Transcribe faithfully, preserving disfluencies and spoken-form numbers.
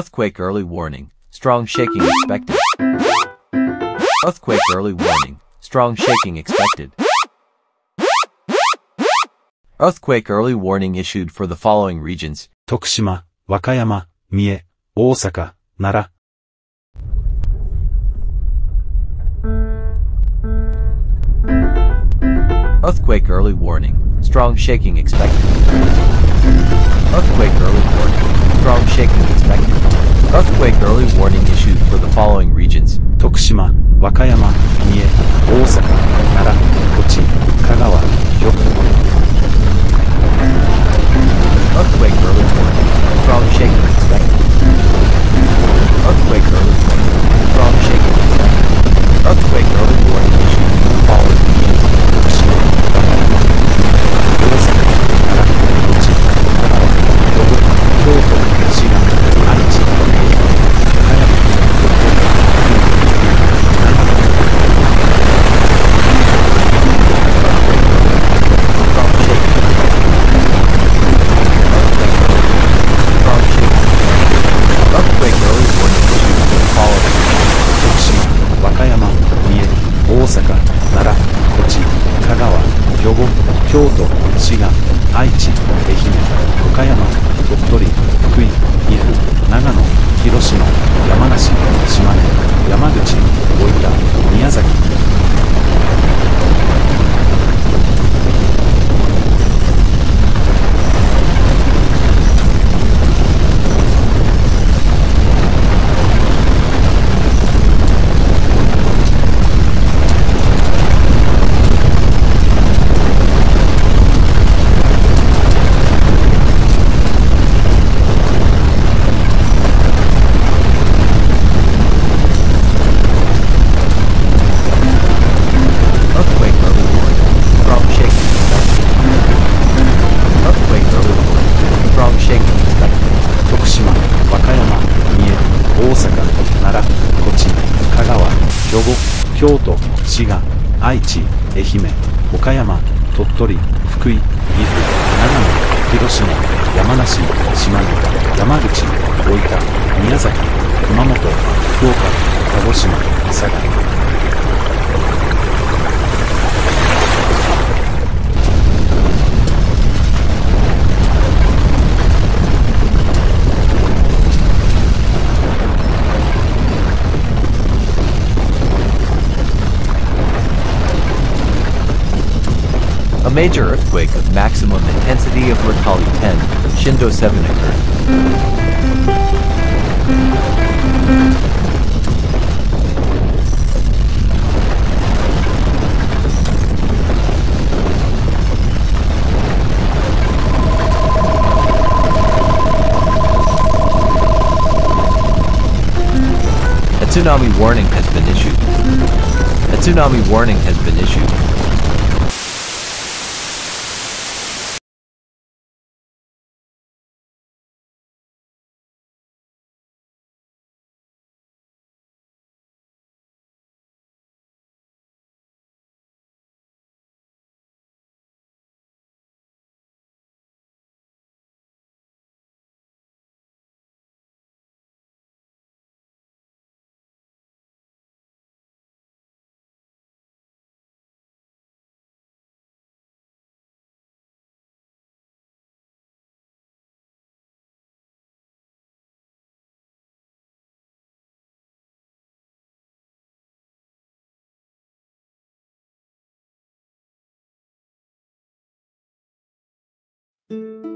Earthquake early warning. Strong shaking expected. Earthquake early warning. Strong shaking expected. Earthquake early warning issued for the following regions. Tokushima, Wakayama, Mie, Osaka, Nara. Earthquake early warning. Strong shaking expected. Earthquake early warning. Strong shaking expected. Earthquake early warning issued for the following regions. Tokushima, Wakayama, Mie, Osaka, Nara, Kochi, Kagawa, Kyoto. Earthquake early warning. Strong shaking expected. Earthquake early warning. Strong shaking expected. Earthquake early warning issued for the following regions. A major earthquake of maximum intensity of Mercalli ten, Shindo seven occurred. A tsunami warning has been issued. A tsunami warning has been issued. Thank you.